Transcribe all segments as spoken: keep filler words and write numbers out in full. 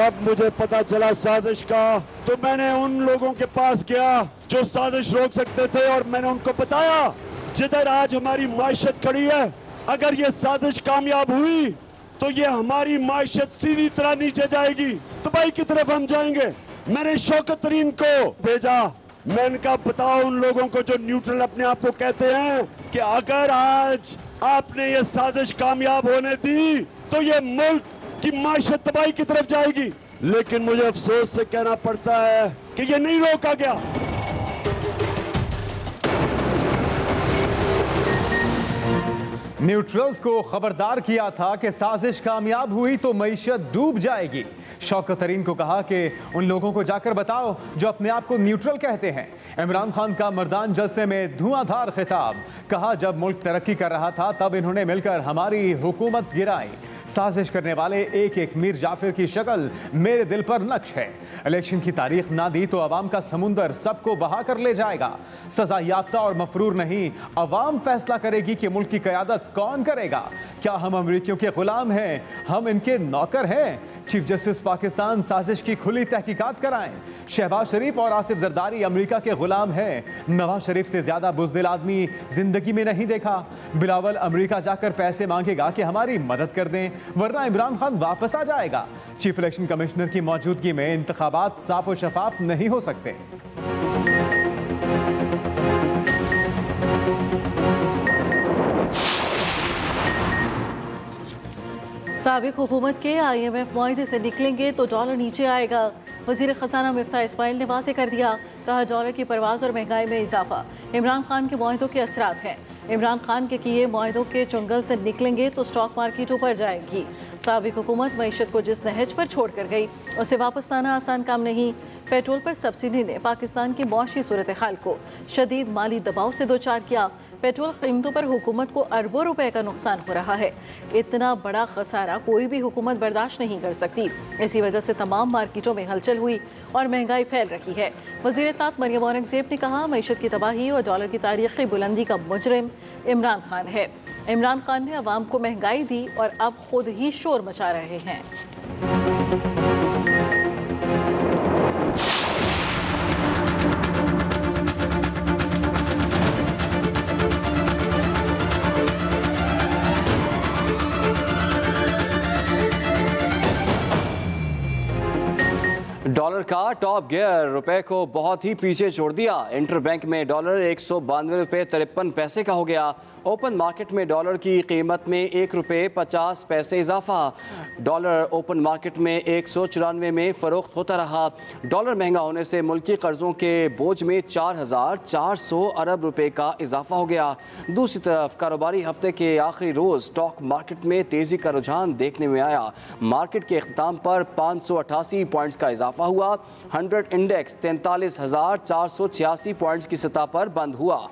जब मुझे पता चला साजिश का, तो मैंने उन लोगों के पास गया जो साजिश रोक सकते थे और मैंने उनको बताया जिधर आज हमारी मायशत खड़ी है, अगर ये साजिश कामयाब हुई तो ये हमारी मायशत सीधी तरह नीचे जाएगी, तबाही की तरफ हम जाएंगे। मैंने शौकत तरीन को भेजा, मैंने कहा बताओ उन लोगों को जो न्यूट्रल अपने आप को कहते हैं कि अगर आज आपने ये साजिश कामयाब होने दी तो ये मुल्क की मायशत तबाही की तरफ जाएगी, लेकिन मुझे अफसोस से कहना पड़ता है कि ये नहीं रोका गया। न्यूट्रल्स को खबरदार किया था कि साजिश कामयाब हुई तो मईशत डूब जाएगी। शौकत तरीन को कहा कि उन लोगों को जाकर बताओ जो अपने आप को न्यूट्रल कहते हैं। इमरान खान का मर्दान जलसे में धुआंधार खिताब, कहा जब मुल्क तरक्की कर रहा था तब इन्होंने मिलकर हमारी हुकूमत गिराई, साजिश करने वाले एक एक मीर जाफिर की शक्ल मेरे दिल पर नक्श है। इलेक्शन की तारीख ना दी तो अवाम का समुंदर सबको बहा कर ले जाएगा। सजा याफ्ता और मफरूर नहीं, अवाम फैसला करेगी कि मुल्क की क़यादत कौन करेगा। क्या हम अमरीकियों के गुलाम हैं? हम इनके नौकर हैं? चीफ जस्टिस पाकिस्तान साजिश की खुली तहकीकात कराएं। शहबाज शरीफ और आसिफ जरदारी अमरीका के गुलाम हैं। नवाज शरीफ से ज्यादा बुज़दिल आदमी जिंदगी में नहीं देखा। बिलावल अमरीका जाकर पैसे मांगेगा कि हमारी मदद कर दें वरना इमरान खान वापस आ जाएगा। चीफ इलेक्शन कमिश्नर की मौजूदगी में इंतखाबात साफ और शफाफ नहीं हो सकते। साबिक हुकूमत के आई एम एफ मुआहदे से निकलेंगे तो डॉलर नीचे आएगा। वज़ीर ख़ज़ाना मिफ्ताह इस्माइल ने वाज़ेह कर दिया, कहा डॉलर की परवाज़ और महंगाई में इजाफा इमरान खान के मुआहदों के असरात हैं। इमरान खान के किए मुआहदों के चंगल से निकलेंगे तो स्टॉक मार्केट ऊपर जाएगी। साबिक हुकूमत मईशत को जिस नहज पर छोड़ कर गई उसे वापस लाना आसान काम नहीं। पेट्रोल पर सब्सिडी ने पाकिस्तान की मौशी सूरत हाल को शदीद माली दबाव से दो चार किया। पेट्रोल कीमतों पर हुकूमत को अरबों रुपए का नुकसान हो रहा है। इतना बड़ा खसारा कोई भी हुकूमत बर्दाश्त नहीं कर सकती। इसी वजह से तमाम मार्केटों में हलचल हुई और महंगाई फैल रही है। वज़ीर-ए-तात मरियम नवाज़ ने कहा मईशत की तबाही और डॉलर की तारीखी बुलंदी का मुजरिम इमरान खान है। इमरान खान ने अवाम को महंगाई दी और अब खुद ही शोर मचा रहे हैं। डॉलर का टॉप गियर रुपए को बहुत ही पीछे छोड़ दिया। इंटरबैंक में डॉलर एक सौ बानवे रुपये तिरपन पैसे का हो गया। ओपन मार्केट में डॉलर की कीमत में एक रुपये पचास पैसे इजाफा। डॉलर ओपन मार्केट में एक सौ चौरानवे में फ़रोख्त होता रहा। डॉलर महंगा होने से मुल्की कर्जों के बोझ में चार हज़ार चार सौ अरब रुपये का इजाफा हो गया। दूसरी तरफ कारोबारी हफ्ते के आखिरी रोज़ स्टॉक मार्केट में तेज़ी का रुझान देखने में आया। मार्केट के अख्ताम पर पाँच सौ अट्ठासी पॉइंट्स का इजाफा हुआ। हंड्रेड इंडेक्स तैंतालीस हज़ार चार सौ छियासी पॉइंट्स की सतह पर बंद हुआ।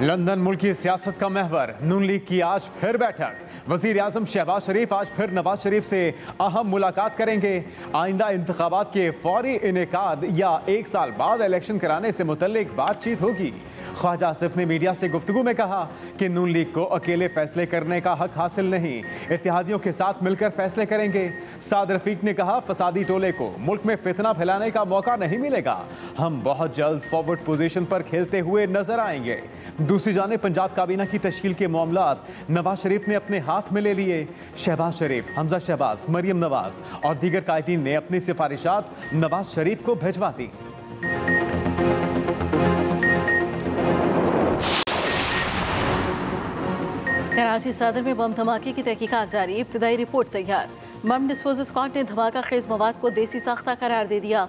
लंदन मुल्की सियासत का महवर, नून लीग की आज फिर बैठक। वज़ीर आज़म शहबाज शरीफ आज फिर नवाज शरीफ से अहम मुलाकात करेंगे। आइंदा इंतखाबात के फौरी इनेकाद या एक साल बाद इलेक्शन कराने से मुतल्लिक बातचीत होगी। ख्वाजा आसिफ ने मीडिया से गुफ्तगू में कहा कि नून लीग को अकेले फैसले करने का हक हासिल नहीं, इत्तेहादियों के साथ मिलकर फैसले करेंगे। साद रफीक ने कहा फसादी टोले को मुल्क में फितना फैलाने का मौका नहीं मिलेगा, हम बहुत जल्द फॉरवर्ड पोजीशन पर खेलते हुए नजर आएंगे। दूसरी जाने पंजाब काबीना की तश्कील के मामला नवाज शरीफ ने अपने हाथ में ले लिए। शहबाज शरीफ, हमजा शहबाज, मरियम नवाज और दीगर कायदीन ने अपनी सिफारिशात नवाज शरीफ को भिजवा दी। कराची सदर में बम धमाके की तहकीकात जारी, इब्तदाई रिपोर्ट तैयार। बम डिस्पोजल स्क्वाड ने धमाका खेज मवाद को देसी साख्ता करार दे दिया।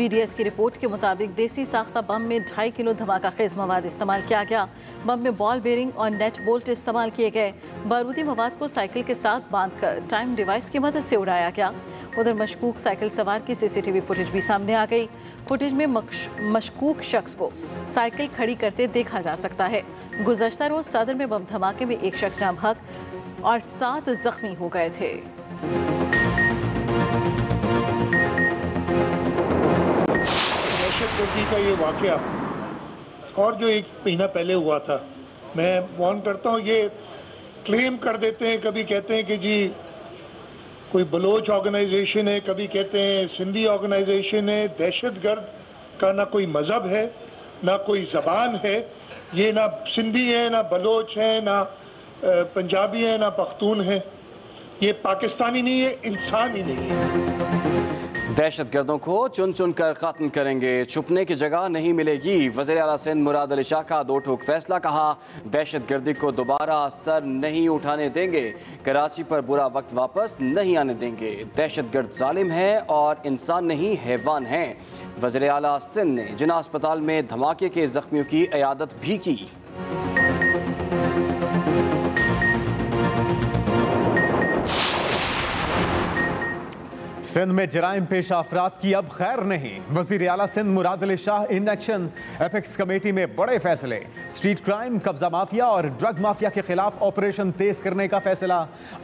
बी डी एस की रिपोर्ट के मुताबिक देसी साख्ता बम में ढाई किलो धमाका खेज मवाद इस्तेमाल किया गया। बम में बॉल बेरिंग और नेट बोल्ट इस्तेमाल किए गए। बारूदी मवाद को साइकिल के साथ बांधकर टाइम डिवाइस की मदद से उड़ाया गया। उधर मशकूक साइकिल सवार की सीसीटीवी फुटेज भी सामने आ गई। फुटेज में मशकूक शख्स को साइकिल खड़ी करते देखा जा सकता है। गुज़श्ता रोज़ सदर में बम धमाके में एक शख्स जाम हक और सात जख्मी हो गए थे। दहशतगर्दी का ये वाकया और जो एक महीना पहले हुआ था मैं वॉर्न करता हूँ, ये क्लेम कर देते हैं, कभी कहते हैं कि जी कोई बलोच ऑर्गेनाइजेशन है, कभी कहते हैं सिंधी ऑर्गेनाइजेशन है। दहशतगर्द का ना कोई मजहब है, ना कोई जबान है। ये ना सिंधी है, ना बलोच है, ना पंजाबी है, ना पख्तून है। ये पाकिस्तानी नहीं है, इंसान ही नहीं है। दहशतगर्दों को चुन चुन कर खत्म करेंगे, छुपने की जगह नहीं मिलेगी। वज़ीर आला सिंध मुराद अली शाह का दो ठोक फैसला, कहा दहशतगर्दी को दोबारा सर नहीं उठाने देंगे, कराची पर बुरा वक्त वापस नहीं आने देंगे। दहशतगर्द जालिम है और इंसान नहीं हैवान है। वज़ीर आला सिंध ने जिना अस्पताल में धमाके के जख्मियों की इयादत भी की। सिंध में जराइम पेशा अफराद की अब खैर नहीं। वजीर आला Sindh Murad Ali Shah in action. Apex committee में बड़े फैसले, स्ट्रीट क्राइम, कब्जा माफिया और ड्रग माफिया के खिलाफ ऑपरेशन तेज करने का फैसला।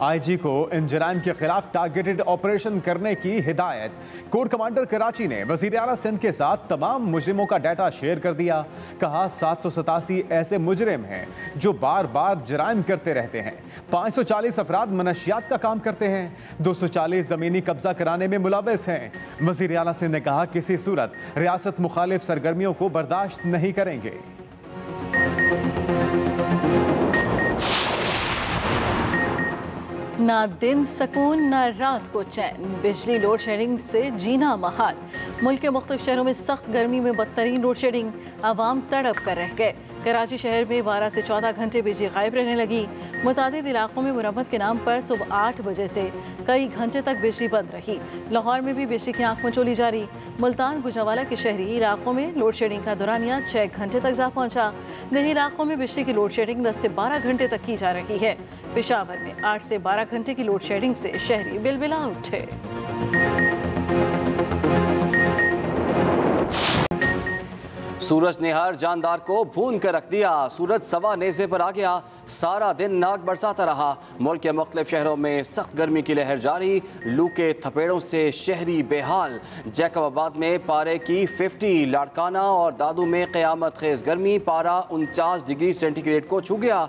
आई जी को इन जराइम के खिलाफ टारगेटेड ऑपरेशन करने की हिदायत। कोर कमांडर कराची ने वजीर आला सिंध के साथ तमाम मुजरिमों का डाटा शेयर कर दिया। कहा सात सौ सतासी ऐसे मुजरिम हैं जो बार बार जराइम करते रहते हैं। पाँच सौ चालीस अफराद मनशियात का काम करते हैं, दो सौ चालीस जमीनी कब्जा कराने में मुलविस हैं। वजीर आला सिंह ने कहा किसी सूरत रियासत मुखालिफ सरगर्मियों को बर्दाश्त नहीं करेंगे। ना दिन सकून ना रात को चैन, बिजली लोड शेडिंग से जीना महाल। मुल्क के मुख्तलिफ शहरों में सख्त गर्मी में बदतरीन लोड शेडिंग, आवाम तड़प कर रह गए। कराची शहर में बारह से चौदह घंटे बिजली गायब रहने लगी। मुतादिद इलाकों में मुरम्मत के नाम पर सुबह आठ बजे से कई घंटे तक बिजली बंद रही। लाहौर में भी बिजली की आंख मचोली जारी। मुल्तान गुजरावाला के शहरी इलाकों में लोड शेडिंग का दौरानिया छः घंटे तक जा पहुंचा। दही इलाकों में बिजली की लोड शेडिंग दस से बारह घंटे तक की जा रही है। पेशावर में आठ से बारह घंटे की लोड शेडिंग से शहरी बिलबिला उठे। सूरज ने हर जानदार को भून कर रख दिया। सूरज सवा नेज़े पर आ गया, सारा दिन नाक बरसाता रहा। मुल्क के मुख्तलिफ शहरों में सख्त गर्मी की लहर जारी, लू के थपेड़ों से शहरी बेहाल। जैकबाबाद में पारे की फिफ्टी, लाड़काना और दादू में क़यामत खेज गर्मी, पारा उनचास डिग्री सेंटीग्रेड को छू गया।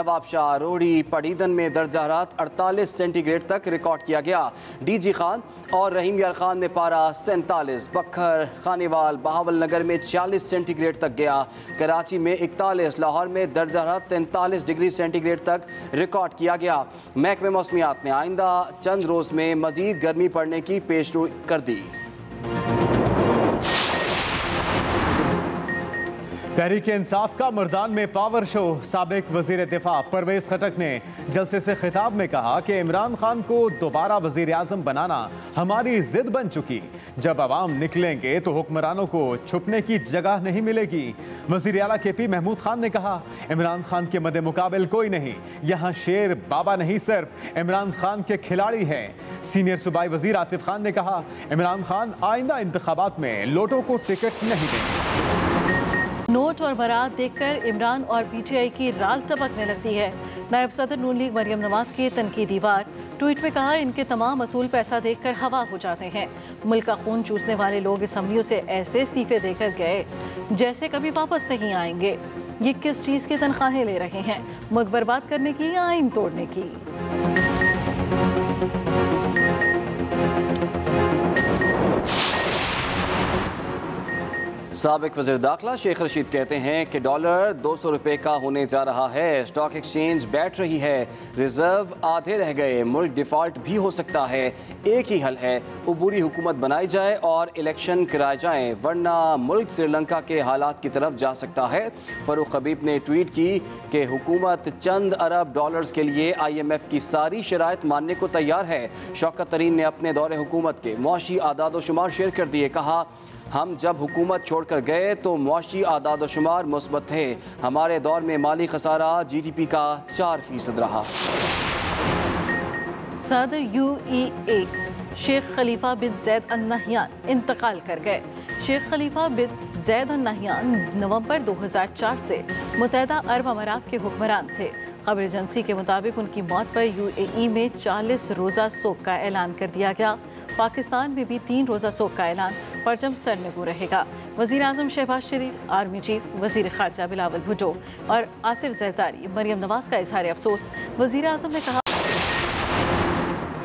नवाबशाह, रोड़ी, पड़ीदन में दर्ज हरारत अड़तालीस सेंटीग्रेड तक रिकॉर्ड किया गया। डी जी खान और रहीम यार खान में पारा सैंतालीस, बखर, खानीवाल, बहावल नगर में छियालीस सेंटीग्रेड तक गया। कराची में इकतालीस, लाहौर में दर्ज हरारत तैंतालीस डिग्री सेंटीग्रेड तक रिकॉर्ड किया गया। महकमे मौसमियात ने आइंदा चंद रोज में मजीद गर्मी पड़ने की पेशगोई कर दी। तहरीक इंसाफ का मर्दान में पावर शो। साबिक वजीर दिफा परवेज़ खटक ने जलसे से खिताब में कहा कि इमरान खान को दोबारा वजीर आजम बनाना हमारी जिद बन चुकी। जब आवाम निकलेंगे तो हुक्मरानों को छुपने की जगह नहीं मिलेगी। वजीर आला के पी महमूद खान ने कहा इमरान खान के मद मुकाबल कोई नहीं, यहाँ शेर बाबा नहीं, सिर्फ इमरान खान के खिलाड़ी हैं। सीनियर सूबाई वजीर आतिफ खान ने कहा इमरान खान आइंदा इंतखाबात में लोटों को टिकट नहीं देंगे। नोट और बरात देखकर इमरान और पीटीआई की राल टपकने लगती है। नायब सदर नून लीग मरियम नवाज की तनकीदी वार। ट्वीट में कहा इनके तमाम असूल पैसा देखकर हवा हो जाते हैं। मुल्क का खून चूसने वाले लोग असम्बलियों से ऐसे इस्तीफे देकर गए जैसे कभी वापस नहीं आएंगे। ये किस चीज़ की तनख्वाहें ले रहे हैं, मुल्क बर्बाद करने की या आइन तोड़ने की। साबिक वज़ीर दाखिला शेख रशीद कहते हैं कि डॉलर दो सौ रुपये का होने जा रहा है। स्टॉक एक्सचेंज बैठ रही है, रिजर्व आधे रह गए, मुल्क डिफ़ॉल्ट भी हो सकता है। एक ही हल है, उबूरी हुकूमत बनाई जाए और इलेक्शन कराए जाएँ, वरना मुल्क श्रीलंका के हालात की तरफ जा सकता है। फ़ारूक हबीब ने ट्वीट की कि हुकूमत चंद अरब डॉलर्स के लिए आई एम एफ की सारी शराइत मानने को तैयार है। शौकत तरीन ने अपने दौरे हुकूमत के मौशी आदाद व शुमार शेयर कर दिए। कहा हम जब हुकूमत छोड़कर गए तो मुआशी आदाद व शुमार मुस्बत थे। हमारे दौर में माली खसारा जी डी पी का चार फीसद रहा। सदर U E A Sheikh Khalifa bin Zayed Al Nahyan इंतकाल कर गए। Sheikh Khalifa bin Zayed Al Nahyan नवंबर दो हज़ार चार से मुत्तहदा अरब अमारात के हुक्मरान थे। खबर एजेंसी के मुताबिक उनकी मौत पर यूएई में चालीस रोज़ा सोग का ऐलान कर दिया गया। पाकिस्तान में भी तीन रोज़ा सोग का ऐलान परचम सरनगू रहेगा। वज़ीर आज़म शहबाज शरीफ, आर्मी चीफ वज़ीर ख़ारजा बिलावल भुटो और आसिफ जरदारी, मरियम नवाज़ का इजहार अफसोस। वज़ीर आज़म ने कहा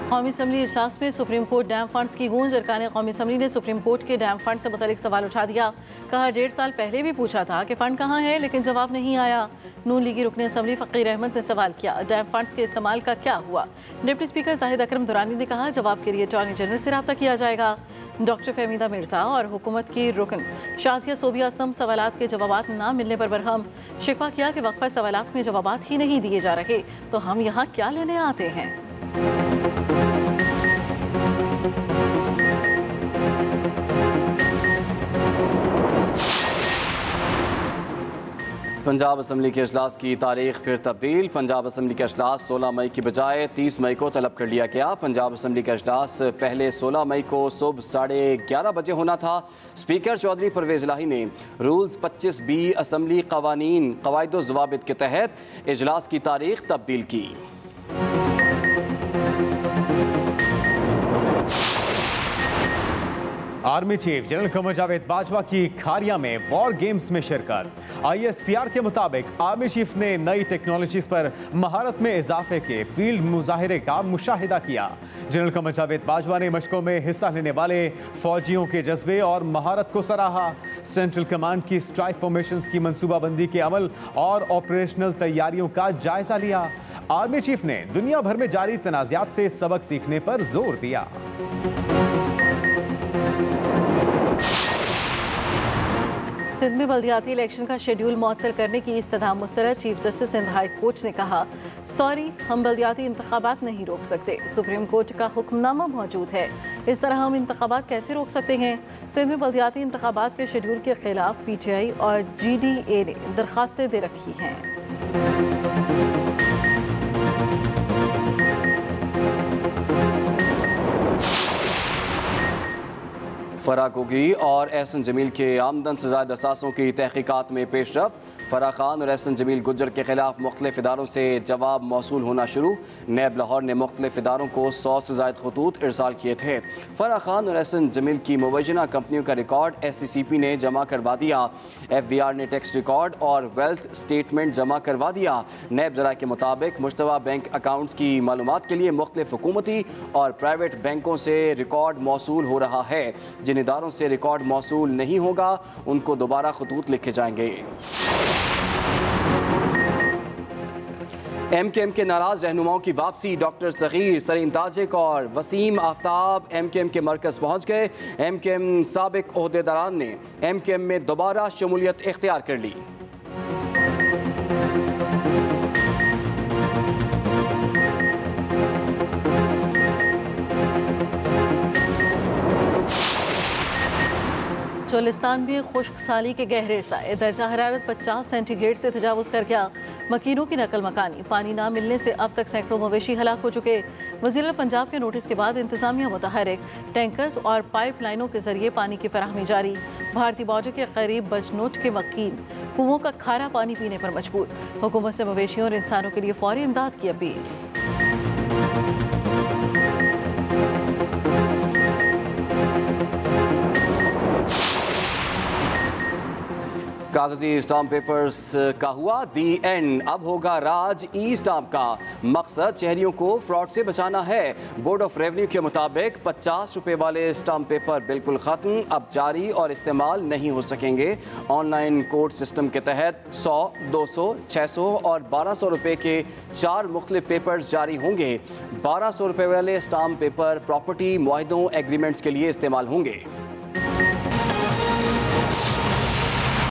कौमी असम्बली इजलास में सुप्रीम कोर्ट डैम फंड्स की गूंज। अरकान कौमी असम्बली ने सुप्रीम कोर्ट के डैम फंड से मुतालिक सवाल उठा दिया। कहा डेढ़ साल पहले भी पूछा था कि फ़ंड कहाँ है, लेकिन जवाब नहीं आया। नून लीगी रुकने असम्बली फ़कीर अहमद ने सवाल किया डैम फंड्स के इस्तेमाल का क्या हुआ। डिप्टी स्पीकर जाहिद अक्रम दुरानी ने कहा जवाब के लिए अटॉर्नी जनरल से रब्ता किया जाएगा। डॉक्टर फहमीदा मिर्जा और हुकूमत की रुकन शाजिया सोबिया असलम सवालात के जवाब ना मिलने पर बरहम। शिकवा किया कि वक्फा सवालात में जवाब ही नहीं दिए जा रहे तो हम यहाँ क्या लेने आते हैं। पंजाब असम्बली के अजलास की तारीख फिर तब्दील। पंजाब असम्बली का अजलास सोलह मई की बजाय तीस मई को तलब कर लिया गया। पंजाब असम्बली का अजलास पहले सोलह मई को सुबह साढ़े ग्यारह बजे होना था। स्पीकर चौधरी परवेज़ इलाही ने रूल्स पच्चीस बी असम्बली कवानीन कवायद जवाबित के तहत अजलास की तारीख तब्दील की। Army chief general Qamar Javed Bajwa की खारिया में वॉर गेम्स में शिरकत। आई एस पी आर के मुताबिक आर्मी चीफ ने नई टेक्नोलॉजीज पर महारत में इजाफे के फील्ड मुजाहरे का मुशाहिदा किया। जनरल कमर जावेद बाजवा ने मशकों में हिस्सा लेने वाले फौजियों के जज्बे और महारत को सराहा। सेंट्रल कमांड की स्ट्राइक फॉर्मेशन की मनसूबाबंदी के अमल और ऑपरेशनल तैयारियों का जायजा लिया। आर्मी चीफ ने दुनिया भर में जारी तनाज़ात से सबक सीखने पर जोर दिया। सिंध में बल्दियाती इलेक्शन का शेड्यूल मुअत्तल करने की इस्तदा मुस्तरद। Chief justice Sindh high court ने कहा सॉरी हम बल्दियाती इंतखाबात नहीं रोक सकते, सुप्रीम कोर्ट का हुक्मनामा मौजूद है, इस तरह हम इंतखाबात कैसे रोक सकते हैं। सिंध में बल्दियाती इंतखाबात के शेड्यूल के खिलाफ पी टी आई और जी डी ए ने दरख्वास्तें दे रखी हैं। फराह कोगी और एहसन जमील के आमदन से ज़ायद असासों की तहकीकात में पेशरफ। फराह खान और एहसन जमील गुजर के खिलाफ मुख्तलिफ इदारों से जवाब मौसूल होना शुरू। नैब लाहौर ने मुख्तलिफ इदारों को सौ से ज़ायद खतूत इरसाल किए थे। फराह खान और एहसन जमील की मुवजना कंपनियों का record S C C P ने जमा करवा दिया। एफ बी आर ने टैक्स रिकॉर्ड और वेल्थ स्टेटमेंट जमा करवा दिया। नैब जरा के मुताबिक मुशतवा बैंक अकाउंट्स की मालूमात के लिए मुख्तलिफ हुकूमती और प्राइवेट बैंकों से रिकॉर्ड मौसूल हो रहा है। जिन इदारों से रिकॉर्ड मौसूल नहीं होगा उनको दोबारा खतूत लिखे जाएंगे। एम क्यू एम के नाराज रहनुमाओं की वापसी। डॉक्टर सगीर सरीन ताजिक और Waseem Aftab M Q M के मरकज़ पहुँच गए। एम क्यू एम साबिक़ ओहदेदारान ने एम क्यू एम में दोबारा शमूलियत इख्तियार कर ली। चोलिस्तान में खुश्क साली के गहरे साए। दर्जा हरारत पचास सेंटीग्रेड से तजावुज़ कर गया। मकीनों की नकल मकानी। पानी ना मिलने से अब तक सैकड़ों मवेशी हलाक हो चुके। वज़ीर पंजाब के नोटिस के बाद इंतजामिया मुतहरिक। टैंकर्स और पाइप लाइनों के जरिए पानी की फराहमी जारी। भारतीय बॉर्डर के करीब बजनोट के मकीन कुओं का खारा पानी पीने पर मजबूर। हुकूमत से मवेशियों और इंसानों के लिए फौरी इमदाद की अपील। कागजी स्टाम्प पेपर्स का हुआ दी एंड, अब होगा राज ई स्टाम्प का। मकसद शहरियों को फ्रॉड से बचाना है। बोर्ड ऑफ रेवेन्यू के मुताबिक पचास रुपये वाले स्टाम्प पेपर बिल्कुल ख़त्म, अब जारी और इस्तेमाल नहीं हो सकेंगे। ऑनलाइन कोड सिस्टम के तहत सौ, दो सौ, छः सौ और बारह सौ रुपये के चार मुख्तलिफ पेपर्स जारी होंगे। बारह सौ रुपये वाले स्टाम्प पेपर प्रॉपर्टी मुआहिदों एग्रीमेंट्स के लिए इस्तेमाल होंगे।